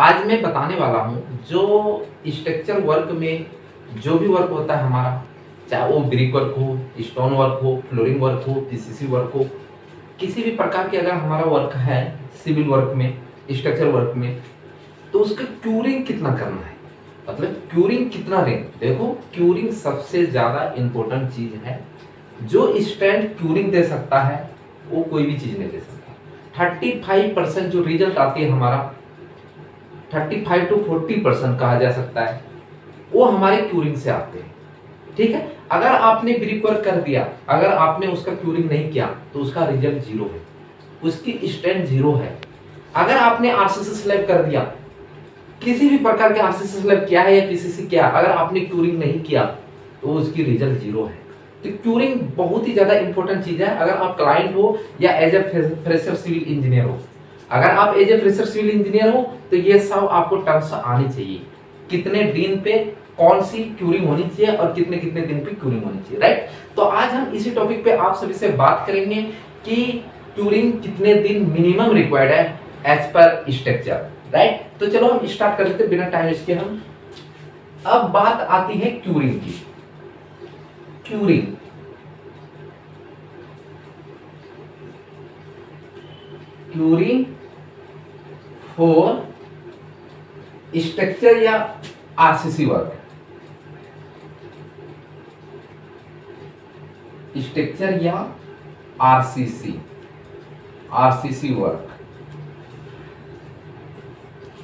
आज मैं बताने वाला हूँ जो स्ट्रक्चर वर्क में जो भी वर्क होता है हमारा, चाहे वो ब्रिक वर्क हो, स्टोन वर्क हो, फ्लोरिंग वर्क हो, पीसीसी वर्क हो, किसी भी प्रकार के अगर हमारा वर्क है सिविल वर्क में, स्ट्रक्चर वर्क में, तो उसका क्यूरिंग कितना करना है, मतलब क्यूरिंग कितना लें। देखो, क्यूरिंग सबसे ज़्यादा इम्पोर्टेंट चीज़ है। जो स्टैंड क्यूरिंग दे सकता है वो कोई भी चीज़ नहीं दे सकता। 35% जो रिजल्ट आती है हमारा, 35 to 40% कहा जा सकता है, वो हमारे क्यूरिंग से आते हैं। ठीक है, अगर आपने ब्रिक वर्क कर दिया, अगर आपने उसका क्यूरिंग नहीं किया तो उसका रिजल्ट 0 है, उसकी स्टैंड 0 है। अगर आपने आरसीसी स्लैब कर दिया, किसी भी प्रकार के आरसीसी स्लैब क्या है या पीसीसी क्या, अगर आपने क्यूरिंग नहीं किया तो उसकी रिजल्ट 0 है। तो क्यूरिंग बहुत ही ज़्यादा इंपॉर्टेंट चीज़ है। अगर आप क्लाइंट हो या as a fresher civil engineer हो, अगर आप as a fresher civil engineer हो तो ये सब आपको टर्म्स आनी चाहिए, कितने दिन पे कौन सी क्यूरिंग होनी चाहिए और कितने कितने दिन पे क्यूरिंग होनी चाहिए, राइट। तो आज हम इसी टॉपिक पे आप सभी से बात करेंगे कि क्यूरिंग कितने दिन मिनिमम रिक्वायर्ड है एज पर स्ट्रक्चर, राइट। तो चलो हम स्टार्ट कर लेते हैं बिना टाइम वेस्ट किए। हम अब बात आती है क्यूरिंग की। क्यूरिंग फॉर स्ट्रक्चर या आरसीसी वर्क, स्ट्रक्चर या RCC work,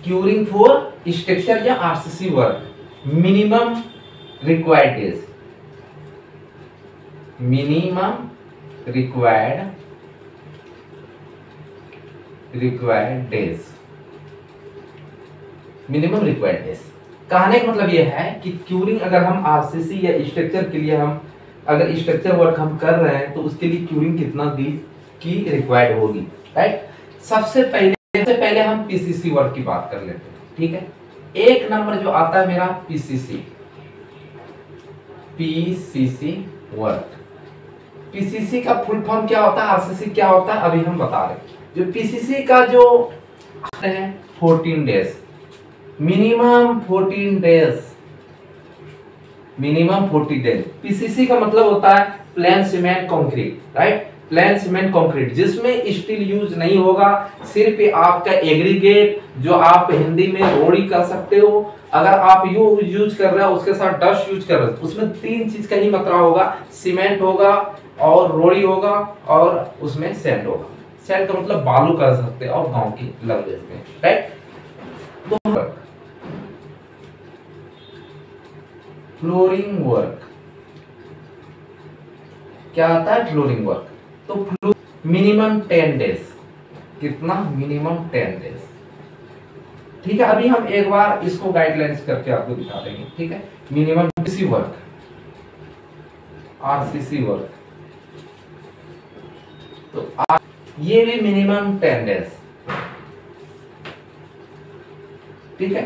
curing for structure या RCC work minimum required days, minimum required days, minimum required days. कहने का मतलब यह है कि क्यूरिंग अगर हम आरसीसी या स्ट्रक्चर के लिए हम अगर स्ट्रक्चर वर्क हम कर रहे हैं तो उसके लिए क्यूरिंग कितना दिन की रिक्वायर्ड होगी, राइट। सबसे पहले हम पीसीसी वर्क की बात कर लेते हैं। ठीक है, एक नंबर जो आता है मेरा पीसीसी वर्क। पीसीसी का फुल फॉर्म क्या होता है, आरसीसी क्या होता है, अभी हम बता रहे हैं। जो पीसीसी का जो है 14 डेज मिनिमम, 14 डेज। पीसीसी का मतलब होता है plain cement concrete, right, plain cement concrete, जिसमें स्टील यूज नहीं होगा, सिर्फ आपका एग्रीगेट जो आप हिंदी में रोड़ी कर सकते हो, अगर आप यूज कर रहे हो उसके साथ डस्ट यूज कर रहे हो, उसमें 3 चीज का ही मात्रा होगा, सीमेंट होगा और रोड़ी होगा और उसमें सैंड होगा। सैंड का मतलब बालू कर सकते हैं और गांव की लैंग्वेज में, राइट। फ्लोरिंग वर्क क्या आता है, फ्लोरिंग वर्क तो मिनिमम 10 डेज, कितना, मिनिमम 10 डेज। ठीक है, अभी हम एक बार इसको गाइडलाइंस करके आपको दिखा देंगे। ठीक है, minimum PCC work, RCC work तो ये भी मिनिमम 10 डेज। ठीक है,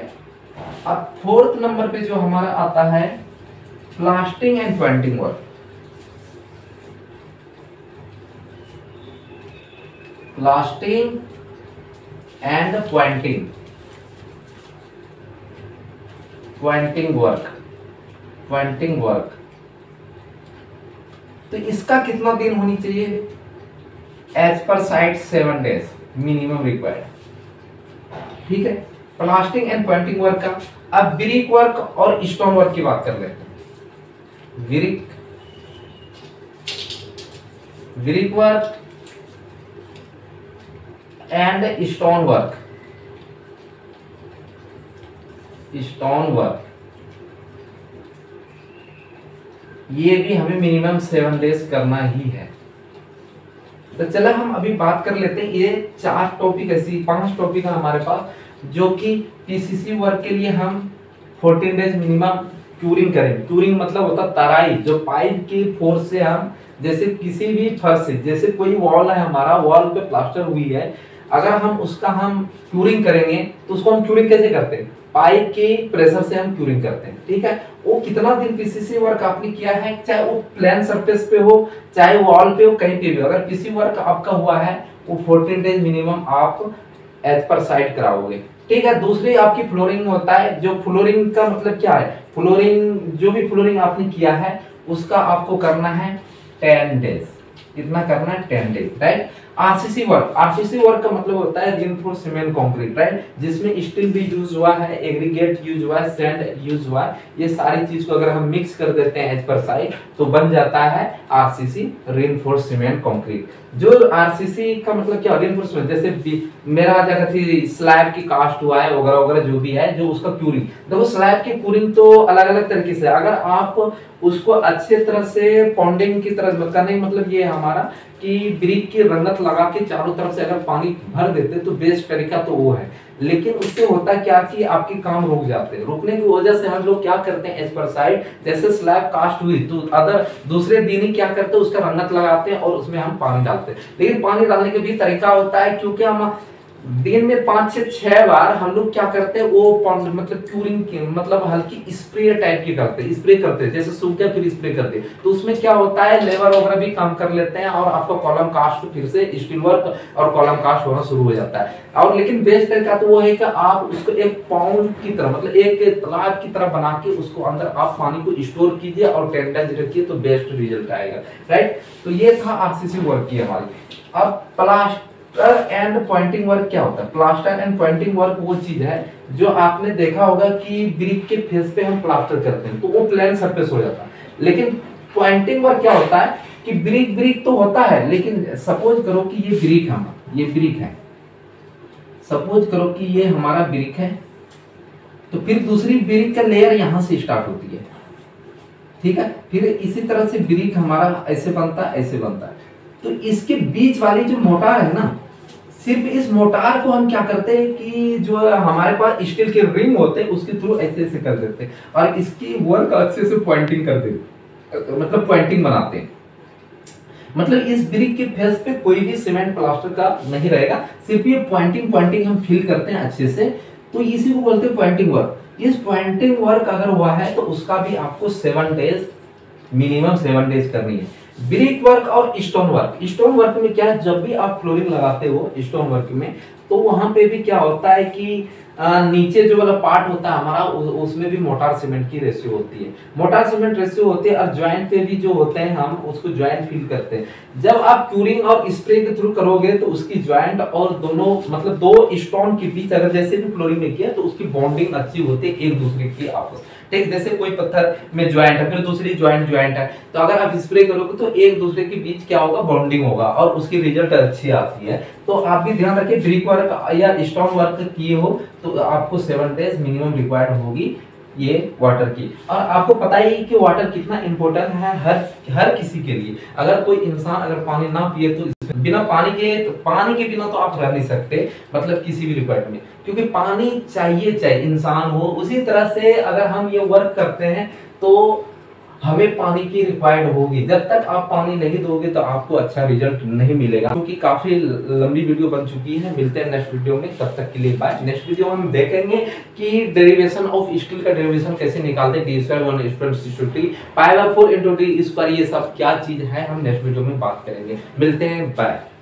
अब फोर्थ नंबर पे जो हमारा आता है plastering and pointing work. Plastering and pointing work तो इसका कितना दिन होनी चाहिए, as per site 7 days minimum required. ठीक है, प्लास्टिंग एंड पॉइंटिंग वर्क का। अब ब्रिक वर्क और स्टोन वर्क की बात कर लेते हैं। Brick work and stone work ये भी हमें मिनिमम 7 डेज करना ही है। तो चला हम अभी बात कर लेते हैं, ये 4 टॉपिक, ऐसी 5 टॉपिक है हमारे पास, जो कि पीसीसी वर्क के लिए हम 14 डेज मिनिमम क्यूरिंग करेंगे। क्यूरिंग मतलब होता है तराई, जो पाइप के फोर्स से हम, जैसे किसी भी फर्श से, जैसे कोई वॉल है हमारा, वॉल पे प्लास्टर हुई है, अगर हम उसका हम क्यूरिंग करेंगे तो उसको हम क्यूरिंग कैसे करते हैं, पाइप के प्रेशर से हम क्यूरिंग करते हैं। ठीक है, वो कितना दिन पीसीसी वर्क आपने किया है, चाहे वो प्लेन सरफेस पे हो, चाहे वॉल पे हो, कहीं पे भी, अगर पीसीसी वर्क आपका हुआ है वो 14 डेज मिनिमम आप एज पर साइट कराओगे। ठीक है। दूसरी आपकी फ्लोरिंग होता है, जो फ्लोरिंग का मतलब क्या है, फ्लोरिंग जो भी फ्लोरिंग आपने किया है उसका आपको करना है 10 डेज, इतना करना है 10 days, right. RCC work, RCC work का मतलब होता है रिइंफोर्समेंट कंक्रीट, राइट, जिसमें स्टील भी यूज हुआ है, एग्रीगेट यूज हुआ है, सैंड यूज हुआ है, ये सारी चीज को अगर हम मिक्स कर देते हैं एज पर साइज तो बन जाता है आरसीसी रिइंफोर्समेंट कंक्रीट। जो आरसीसी का मतलब क्या, रिइंफोर्समेंट, जैसे मेरा जगह थी स्लैब की कास्ट हुआ है वगैरह वगैरह जो भी है, जो उसका क्यूरिंग, देखो स्लैब की क्यूरिंग तो अलग अलग तरीके से, अगर आप उसको अच्छे तरह से पॉन्डिंग की तरह करने मतलब ये हमारा कि ब्रिक की रंगत लगा के चारों तरफ से अगर पानी भर देते तो बेस्ट तरीका तो वो है, लेकिन उससे होता क्या कि आपके काम रुक जाते हैं। रुकने की वजह से हम लोग क्या करते हैं एज पर साइड, जैसे स्लैब कास्ट हुई तो अदर दूसरे दिन ही क्या करते हैं उसका रंगत लगाते हैं और उसमें हम पानी डालते हैं। लेकिन पानी डालने के भी तरीका होता है, क्योंकि हम दिन में 5 से 6 बार हम लोग क्या करते हैं वो मतलब क्यूरिंग की मतलब हल्की स्प्रे टाइप की करते हैं, स्प्रे करते हैं, जैसे सूख गया फिर स्प्रे करते हैं, तो उसमें क्या होता है लेबर वगैरह भी काम कर लेते हैं और आपका कॉलम कास्ट फिर से स्टील वर्क और कॉलम कास्ट होना शुरू हो जाता है। और लेकिन बेस्ट तरीका तो वो है कि आप उसको एक पाउंड की तरह मतलब एक तालाब की तरह बना के उसको अंदर आप पानी को स्टोर कीजिए और 10 डेज रखिए तो बेस्ट रिजल्ट आएगा, राइट। तो ये था आरसीसी वर्क की हमारी। अब प्लास्टर एंड पॉइंटिंग वर्क क्या होता है, प्लास्टर एंड पॉइंटिंग वर्क वो चीज है जो आपने देखा होगा कि ब्रिक के फेस पे हम प्लास्टर करते हैं तो वो प्लेन सरफेस हो जाता है, लेकिन पॉइंटिंग वर्क क्या होता है कि ब्रिक ब्रिक तो होता है, लेकिन सपोज करो कि ये ब्रिक है, ये ब्रिक है, सपोज करो कि ये हमारा ब्रिक है, तो फिर दूसरी ब्रिक का लेयर यहाँ से स्टार्ट होती है, ठीक है, फिर इसी तरह से ब्रिक हमारा ऐसे बनता है, ऐसे बनता है। तो इसके बीच वाली जो मोटार है ना, सिर्फ इस मोटार को हम क्या करते हैं कि जो हमारे पास स्टील के रिंग होते हैं उसके थ्रू ऐसे ऐसे कर देते हैं और इसकी वर्क अच्छे से पॉइंटिंग कर देते, मतलब पॉइंटिंग बनाते हैं, मतलब इस ब्रिक के फेस पे कोई भी सीमेंट प्लास्टर का नहीं रहेगा, सिर्फ ये पॉइंटिंग पॉइंटिंग हम फील करते हैं अच्छे से, तो इसी को बोलते हैं पॉइंटिंग वर्क। इस पॉइंटिंग वर्क अगर हुआ है तो उसका भी आपको 7 डेज मिनिमम 7 डेज करनी है। ब्रिक वर्क और स्टोन वर्क, स्टोन वर्क में क्या है, जब भी आप फ्लोरिंग लगाते हो स्टोन वर्क में तो वहां पे भी क्या होता है कि नीचे जो वाला पार्ट होता है हमारा उसमें भी मोटार सीमेंट की रेशियो होती है, मोटार सीमेंट रेशियो होती है और ज्वाइंट पे भी जो होते हैं हम उसको ज्वाइंट फील करते हैं। जब आप क्यूरिंग और स्प्रे के थ्रू करोगे तो उसकी ज्वाइंट और दोनों मतलब दो स्टोन के बीच अगर जैसे भी फ्लोरिंग में किया तो उसकी बॉन्डिंग अच्छी होती है एक दूसरे की आपस, ठीक, जैसे कोई पत्थर में ज्वाइंट है फिर दूसरी ज्वाइंट ज्वाइंट है तो अगर आप स्प्रे करोगे तो एक दूसरे के बीच क्या होगा, बॉन्डिंग होगा और उसकी रिजल्ट अच्छी आती है। तो आप भी ध्यान रखिए ब्रिक वर्क या स्टोन वर्क किए हो तो आपको 7 डेज मिनिमम रिक्वायर्ड होगी ये वाटर की। और आपको पता ही कि वाटर कितना इम्पोर्टेंट है हर किसी के लिए। अगर कोई इंसान अगर पानी ना पिए तो बिना पानी के बिना तो आप रह नहीं सकते, मतलब किसी भी डिपार्टमेंट में, क्योंकि पानी चाहिए इंसान हो। उसी तरह से अगर हम ये वर्क करते हैं तो हमें पानी की रिक्वायर्ड होगी। जब तक आप पानी नहीं दोगे तो आपको अच्छा रिजल्ट नहीं मिलेगा। क्योंकि काफी लंबी वीडियो बन चुकी है, मिलते हैं नेक्स्ट वीडियो में, तब तक के लिए बाय। नेक्स्ट वीडियो हम देखेंगे कि डेरिवेशन ऑफ स्टील का डेरिवेशन कैसे निकालते हैं, d2 1 = 2t π/4 × d2, ये सब क्या चीज है, हम नेक्स्ट वीडियो में बात करेंगे। मिलते हैं, बाय।